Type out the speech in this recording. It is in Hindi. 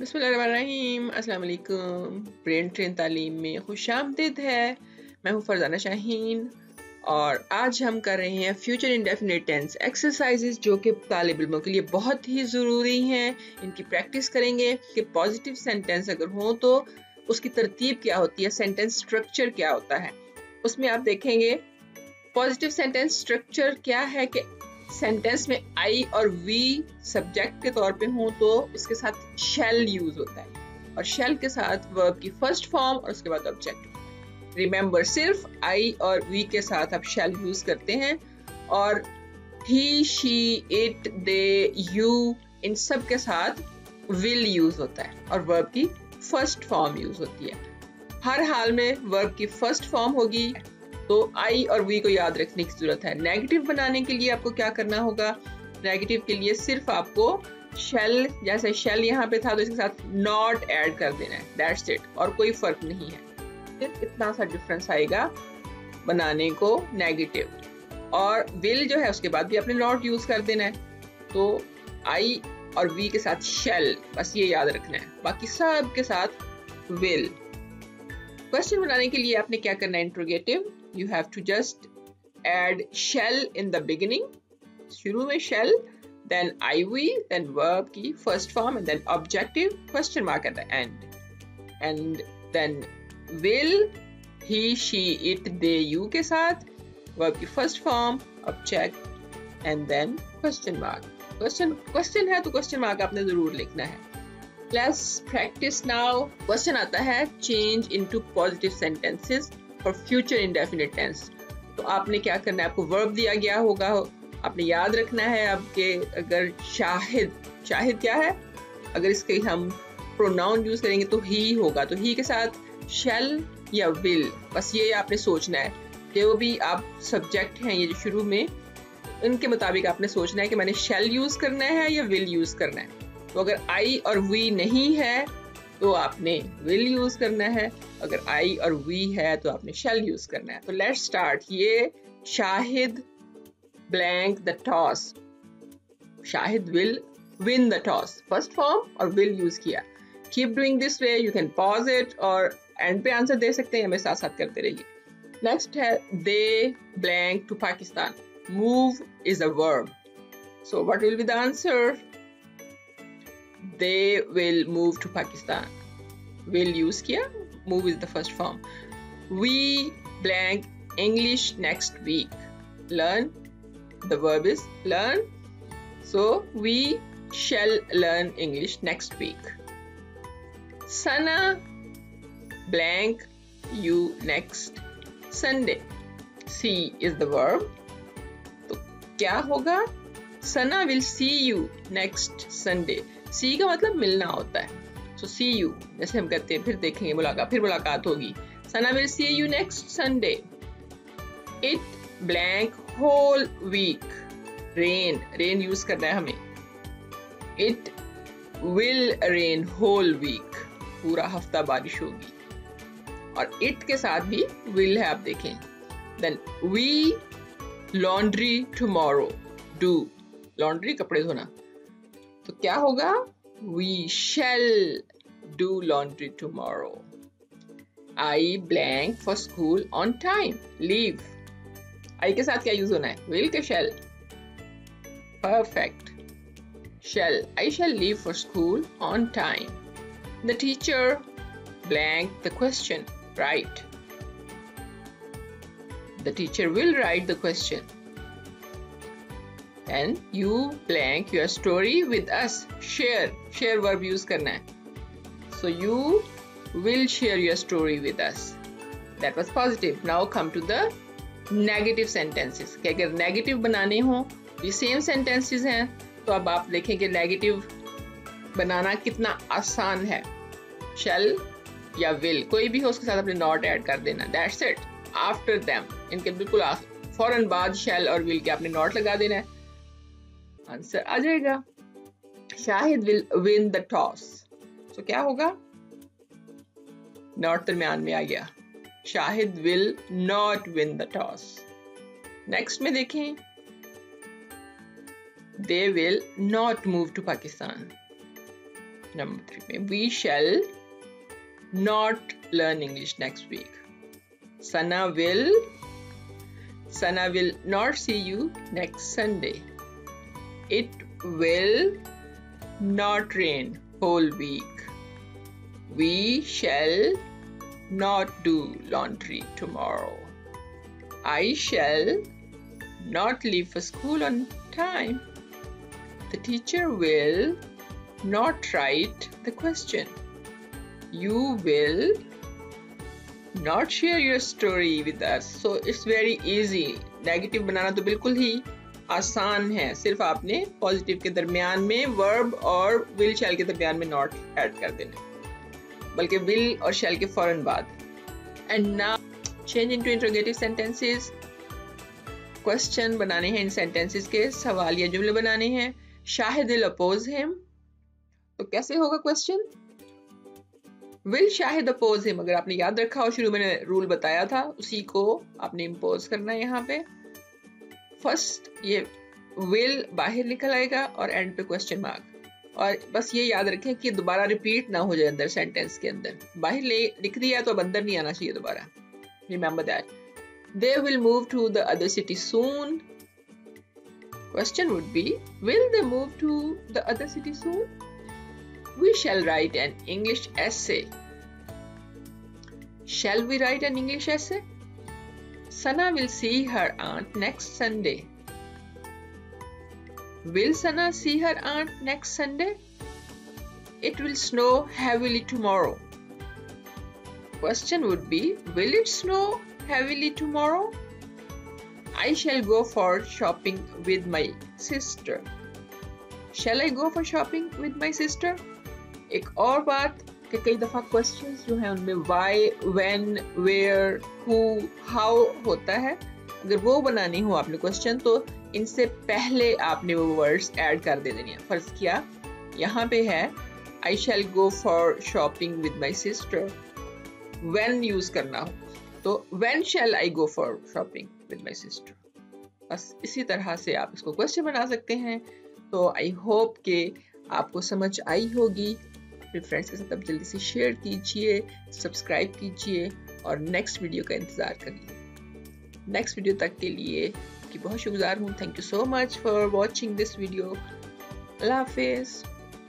बिस्मिल्लाहिर्रहमानिर्रहीम, अस्सलाम वालेकुम। ब्रेन ट्रेन तालीम में खुशामदीद है। मैं हूँ फरजाना शाहीन और आज हम कर रहे हैं फ्यूचर इंडेफिनिट टेंस एक्सरसाइजेस जो कि तालिब इल्मों के लिए बहुत ही ज़रूरी हैं। इनकी प्रैक्टिस करेंगे कि पॉजिटिव सेंटेंस अगर हो तो उसकी तरतीब क्या होती है, सेंटेंस स्ट्रक्चर क्या होता है। उसमें आप देखेंगे पॉजिटिव सेंटेंस स्ट्रक्चर क्या है कि सेंटेंस में आई और वी सब्जेक्ट के तौर पे हों तो उसके साथ शैल यूज होता है और शैल के साथ वर्ब की फर्स्ट फॉर्म और उसके बाद ऑब्जेक्ट। रिमेंबर, सिर्फ आई और वी के साथ आप शैल यूज करते हैं और he, she, it, they, you इन सब के साथ विल यूज होता है और वर्ब की फर्स्ट फॉर्म यूज होती है। हर हाल में वर्ब की फर्स्ट फॉर्म होगी तो आई और वी को याद रखने की जरूरत है। नेगेटिव बनाने के लिए आपको क्या करना होगा, नेगेटिव के लिए सिर्फ आपको शेल, जैसे शेल यहाँ पे था तो इसके साथ नॉट ऐड कर देना है, दैट्स इट, और कोई फर्क नहीं है। सिर्फ इतना सा डिफरेंस आएगा बनाने को नेगेटिव। और विल जो है उसके बाद भी आपने नॉट यूज कर देना है, तो आई और वी के साथ शेल, बस ये याद रखना है, बाकी सब के साथ विल। क्वेश्चन बनाने के लिए आपने क्या करना है, interrogative, you have to just add shall in the beginning, शुरू में shall, then I, we, then verb की first form and then objective, question mark at the end, and then will, he, she, it, they, you के साथ verb की first form, object and then question mark. Question है तो question mark आपने जरूर लिखना है। Let's practice now. Question आता है change into positive sentences और फ्यूचर इंडेफिनिट टेंस। तो आपने क्या करना है, आपको वर्ब दिया गया होगा, आपने याद रखना है आपके अगर शाहिद क्या है, अगर इसके हम प्रोनाउन यूज करेंगे तो ही होगा, तो ही के साथ शैल या विल, बस ये आपने सोचना है कि वो भी आप सब्जेक्ट हैं ये जो शुरू में, इनके मुताबिक आपने सोचना है कि मैंने शैल यूज करना है या विल यूज करना है। तो अगर आई और वी नहीं है तो आपने विल यूज करना है, अगर आई और वी है तो आपने शैल यूज करना है। तो लेट्स स्टार्ट। ये Shahid blank the toss, Shahid will win the toss, first form और विल यूज किया। Keep doing this way, you can pause it और एंड पे आंसर दे सकते हैं, हमें साथ साथ करते रहिए। नेक्स्ट है they blank to Pakistan, move is a verb, so what will be the answer, they will move to Pakistan, will use kiya, move is the first form। We blank English next week, learn, the verb is learn, so we shall learn English next week। Sana blank you next Sunday, see is the verb, to kya hoga, Sana will see you next Sunday। See का मतलब मिलना होता है, सो सी यू, जैसे हम कहते हैं फिर देखेंगे, मुलाकात, फिर मुलाकात होगी, Sana will see you next Sunday. It blank whole week, rain, rain use करना है हमें, it will rain whole week, पूरा हफ्ता बारिश होगी, और इट के साथ भी विल है आप देखें। Then we laundry tomorrow, do, laundry कपड़े धोना, तो क्या होगा, we shall do laundry tomorrow. I blank for school on time, leave, I के साथ क्या यूज होना है, विल के shall, perfect, shall, I shall leave for school on time. The teacher blank the question, right, the teacher will write the question. And you blank your story with us, share, share verb use करना है, so you will share your story with us। That was positive, now come to the negative sentences। कि अगर negative बनाने हों, ये same sentences हैं तो अब आप देखेंगे negative बनाना कितना आसान है, shall या will कोई भी हो उसके साथ अपने not add कर देना, that's it, after them, इनके बिल्कुल फौरन बाद shall और will के आपने not लगा देना है, आंसर आ जाएगा। Shahid will win the toss, तो क्या होगा, नॉट दरम्यान में आ गया, Shahid will not win the toss. Next में देखें, they will not move to Pakistan, number 3 में we shall not learn English next week. Sana will not see you next Sunday. It will not rain whole week. We shall not do laundry tomorrow. I shall not leave for school on time. The teacher will not write the question. You will not share your story with us. So it's very easy. Negative बनाना तो बिल्कुल ही आसान है, सिर्फ आपने पॉजिटिव के दरमियान में वर्ब और विल शैल के दरमियान में नॉट ऐड कर देना, बल्कि विल और शैल के फौरन बाद. And now change into interrogative sentences. Question बनाने हैं इन सेंटेंसेस के, सवाल या जुमले बनाने हैं. शाहिद विल अपोज हिम, तो कैसे होगा question? Will Shahid oppose him, अगर आपने याद रखा और शुरू में मैंने रूल बताया था उसी को आपने इम्पोज करना है यहाँ पे. फर्स्ट ये विल बाहर निकल आएगा और एंड पे क्वेश्चन मार्क. और बस ये याद रखें कि दोबारा रिपीट ना हो जाए अंदर सेंटेंस के अंदर. बाहर लिख दिया तो अब अंदर नहीं आना चाहिए दोबारा. Remember that. They will move to the other city soon. Question would be will they move to the other city soon. We shall write an English essay. Shall we write an English essay? Sana will see her aunt next Sunday. Will Sana see her aunt next Sunday? It will snow heavily tomorrow. Question would be, will it snow heavily tomorrow? I shall go for shopping with my sister. Shall I go for shopping with my sister? एक और बात कि कई दफ़ा क्वेश्चंस जो हैं उनमें why, when, where, who, how होता है. अगर वो बनानी हो आपने क्वेश्चन तो इनसे पहले आपने वो वर्ड्स ऐड कर दे देनी है. फर्ज किया यहाँ पे है I shall go for shopping with my sister. When use करना हो तो when shall I go for shopping with my sister. बस इसी तरह से आप इसको क्वेश्चन बना सकते हैं. तो आई होप के आपको समझ आई होगी. अपने फ्रेंड्स के साथ आप जल्दी से शेयर कीजिए, सब्सक्राइब कीजिए और नेक्स्ट वीडियो का इंतज़ार करिए. नेक्स्ट वीडियो तक के लिए आपकी बहुत शुक्रगुजार हूँ. Thank you so much for watching this video. अल्लाह हाफिज़.